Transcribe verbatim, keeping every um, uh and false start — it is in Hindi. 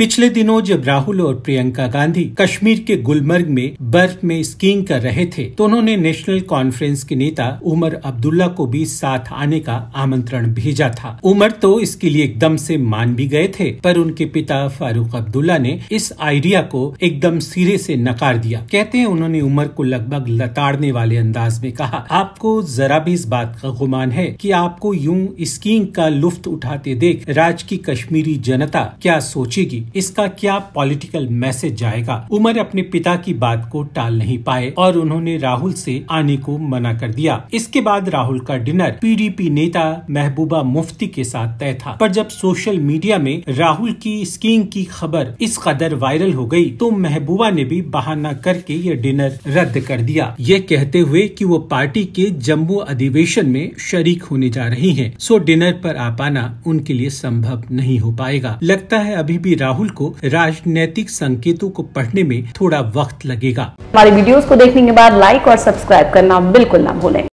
पिछले दिनों जब राहुल और प्रियंका गांधी कश्मीर के गुलमर्ग में बर्फ में स्कीइंग कर रहे थे तो उन्होंने नेशनल कॉन्फ्रेंस के नेता उमर अब्दुल्ला को भी साथ आने का आमंत्रण भेजा था। उमर तो इसके लिए एकदम से मान भी गए थे, पर उनके पिता फारूक अब्दुल्ला ने इस आइडिया को एकदम सिरे से नकार दिया। कहते हैं उन्होंने उमर को लगभग लताड़ने वाले अंदाज में कहा, आपको जरा भी इस बात का गुमान है कि आपको यूं स्कीइंग का लुफ्त उठाते देख राज्य की कश्मीरी जनता क्या सोचेगी, इसका क्या पॉलिटिकल मैसेज जाएगा। उमर अपने पिता की बात को टाल नहीं पाए और उन्होंने राहुल से आने को मना कर दिया। इसके बाद राहुल का डिनर पीडीपी नेता महबूबा मुफ्ती के साथ तय था, पर जब सोशल मीडिया में राहुल की स्कीइंग की खबर इस कदर वायरल हो गई तो महबूबा ने भी बहाना करके ये डिनर रद्द कर दिया, ये कहते हुए कि वो पार्टी के जम्मू अधिवेशन में शरीक होने जा रही है, सो डिनर पर आ पाना उनके लिए संभव नहीं हो पाएगा। लगता है अभी भी राहुल को राजनीतिक संकेतों को पढ़ने में थोड़ा वक्त लगेगा। हमारे वीडियोस को देखने के बाद लाइक और सब्सक्राइब करना बिल्कुल ना भूलें।